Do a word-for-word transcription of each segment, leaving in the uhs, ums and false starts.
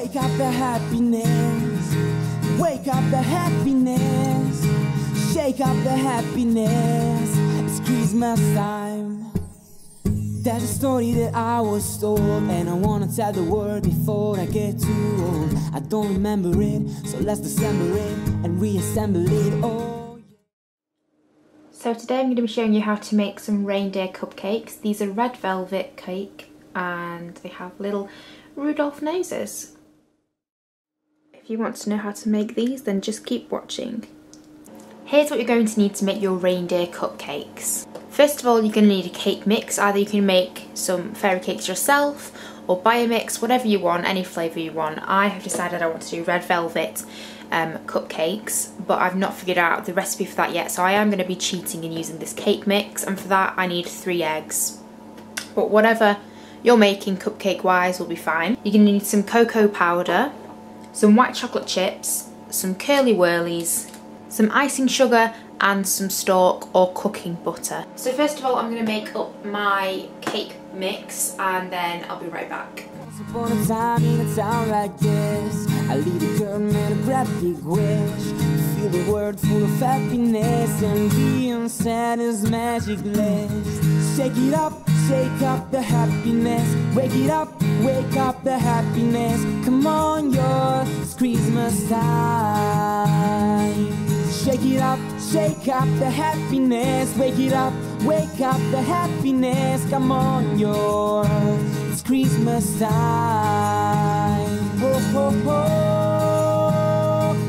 Wake up the happiness, wake up the happiness, shake up the happiness, it's Christmas time. That's a story that I was told, and I wanna tell the world before I get too old. I don't remember it, so let's disassemble it and reassemble it all. So today I'm going to be showing you how to make some reindeer cupcakes. These are red velvet cake and they have little Rudolph noses. If you want to know how to make these, then just keep watching. Here's what you're going to need to make your reindeer cupcakes. First of all, you're going to need a cake mix. Either you can make some fairy cakes yourself or buy a mix, whatever you want, any flavour you want. I have decided I want to do red velvet Um, cupcakes, but I've not figured out the recipe for that yet, so I am going to be cheating and using this cake mix, and for that I need three eggs. But whatever you're making cupcake wise will be fine. You're going to need some cocoa powder, some white chocolate chips, some Curly Wurlies, some icing sugar and some Stork or cooking butter. So first of all I'm going to make up my cake mix and then I'll be right back. I lead a girl man a great big wish, feel the world full of happiness, and being sad is magicless. Shake it up, shake up the happiness, wake it up, wake up the happiness. Come on, your it's Christmas time. Shake it up, shake up the happiness, wake it up, wake up the happiness. Come on, your it's Christmas time. Ho, ho, ho,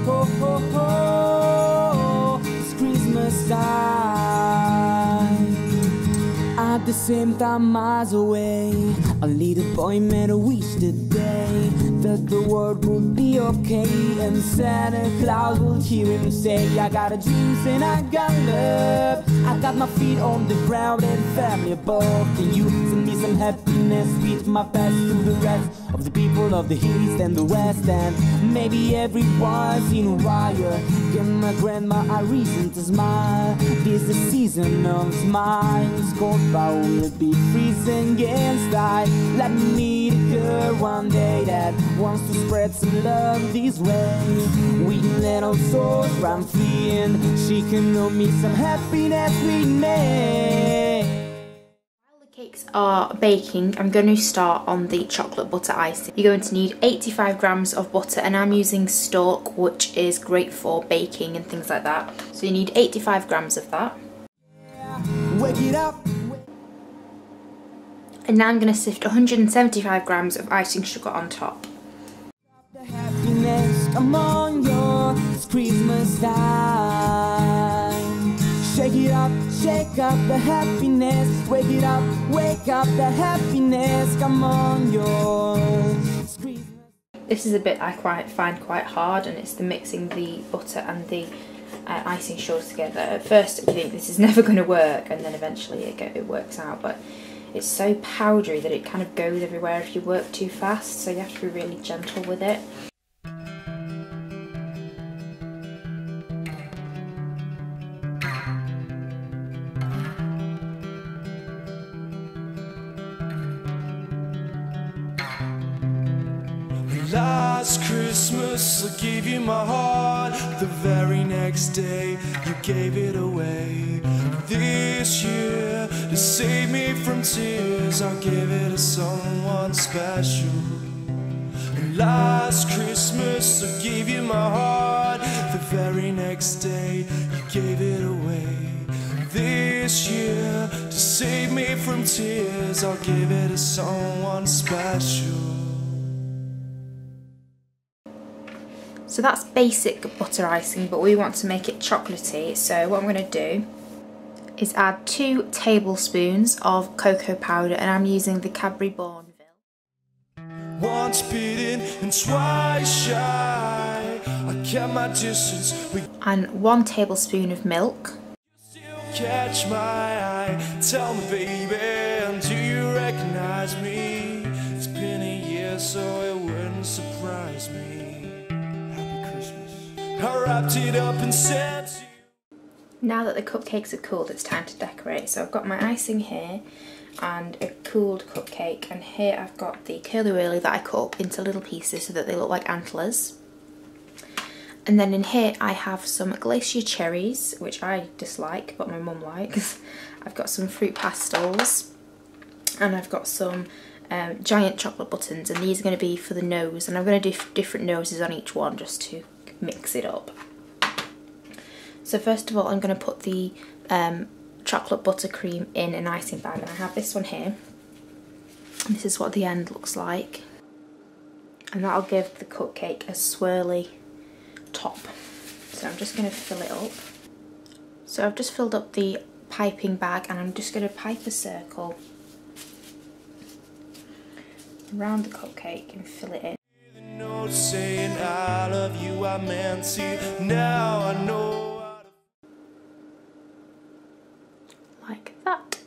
ho, ho, ho, it's Christmas time. At the same time miles away, a little boy made a wish today that the world would be okay, and Santa Claus will hear him say, I got a dreams and I got love, I got my feet on the ground and family above. Can you send me some happiness with my best to the rest of the people of the east and the west, and maybe every once in a while give my grandma a reason to smile. This is the season of smiles, cold but we'll be freezing inside. Let me meet a girl one day that wants to spread some love this way. We little souls run free and she can know me some happiness we make. While the cakes are baking, I'm going to start on the chocolate butter icing. You're going to need eighty-five grams of butter, and I'm using Stork, which is great for baking and things like that. So you need eighty-five grams of that. Wake it up. And now I'm going to sift one hundred seventy-five grams of icing sugar on top. Come on, yo, it's Christmas time. Shake it up, shake up the happiness, wake it up, wake up the happiness. Come on, yo, it's Christmas. This is a bit I quite find quite hard, and it's the mixing the butter and the uh, icing sugar together. At first you think this is never going to work, and then eventually it, get, it works out, but it's so powdery that it kind of goes everywhere if you work too fast, so you have to be really gentle with it. Last Christmas I gave you my heart, the very next day you gave it away. This year, to save me from tears, I'll give it to someone special. And last Christmas I gave you my heart, the very next day you gave it away. This year, to save me from tears, I'll give it to someone special. So that's basic butter icing, but we want to make it chocolatey, so what I'm going to do is add two tablespoons of cocoa powder, and I'm using the Cadbury Bourneville. Once bitten and twice shy, I kept my distance. And one tablespoon of milk. Catch my eye, tell me baby, do you recognise me? It's been a year so it wouldn't surprise me. I wrapped it up and sent you. Now that the cupcakes are cooled, it's time to decorate. So I've got my icing here and a cooled cupcake. And here I've got the Curly Wurly that I cut up into little pieces so that they look like antlers. And then in here I have some glacier cherries, which I dislike but my mum likes. I've got some fruit pastels, and I've got some um, giant chocolate buttons, and these are going to be for the nose, and I'm going to do different noses on each one just to mix it up. So first of all I'm going to put the um, chocolate buttercream in an icing bag, and I have this one here. This is what the end looks like, and that'll give the cupcake a swirly top. So I'm just going to fill it up. So I've just filled up the piping bag, and I'm just going to pipe a circle around the cupcake and fill it in. Like that.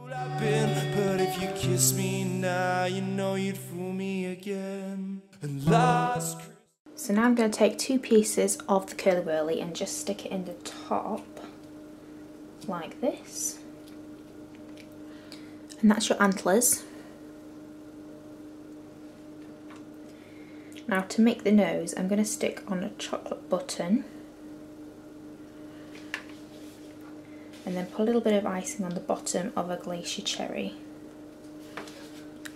But if you kiss me now, you know you'd fool me again. And last So now I'm going to take two pieces of the Curly Wurly and just stick it in the top, like this. And that's your antlers. Now to make the nose, I'm going to stick on a chocolate button. And then put a little bit of icing on the bottom of a glacier cherry.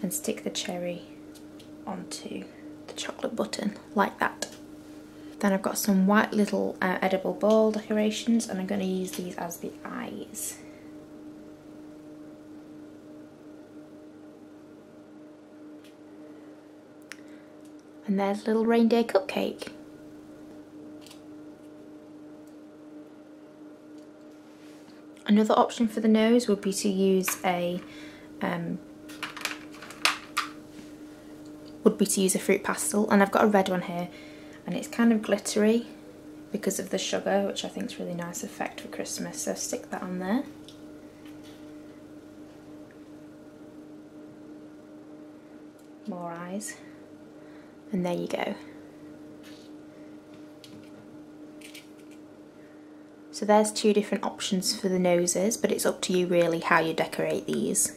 And stick the cherry onto the chocolate button, like that. Then I've got some white little uh, edible ball decorations, and I'm going to use these as the eyes. And there's a little reindeer cupcake. Another option for the nose would be to use a um, would be to use a fruit pastel, and I've got a red one here, and it's kind of glittery because of the sugar, which I think is really nice effect for Christmas, so stick that on there. More eyes, and there you go. So there's two different options for the noses, but it's up to you really how you decorate these.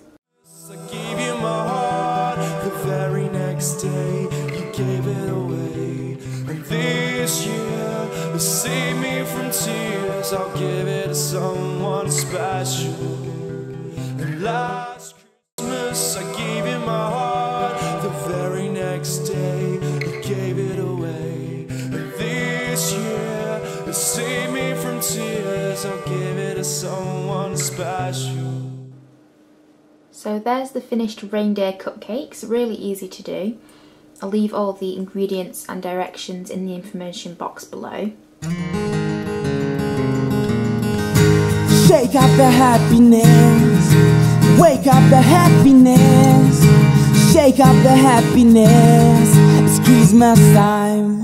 I gave you my heart the very next day, you gave it away. And this year, to save me from tears, I'll give it to someone special. And last Christmas, I gave you my heart the very next day, you gave it away. And this year, to save me from tears, I'll give it to someone special. So there's the finished reindeer cupcakes, really easy to do. I'll leave all the ingredients and directions in the information box below. Shake up the happiness, wake up the happiness, shake up the happiness, it's Christmas time.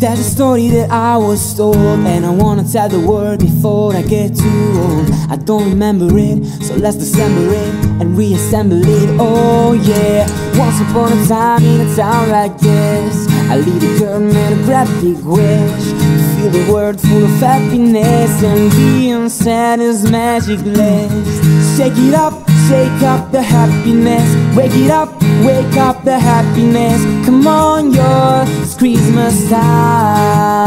That's a story that I was told, and I wanna tell the world before I get too old. I don't remember it, so let's disassemble it and reassemble it, oh yeah. Once upon a time in a town like this, I lead a girl made a great big wish, feel the world full of happiness, and beyond Santa's magic list. Shake it up, shake up the happiness, wake it up, wake up the happiness, come on y'all, it's Christmas time.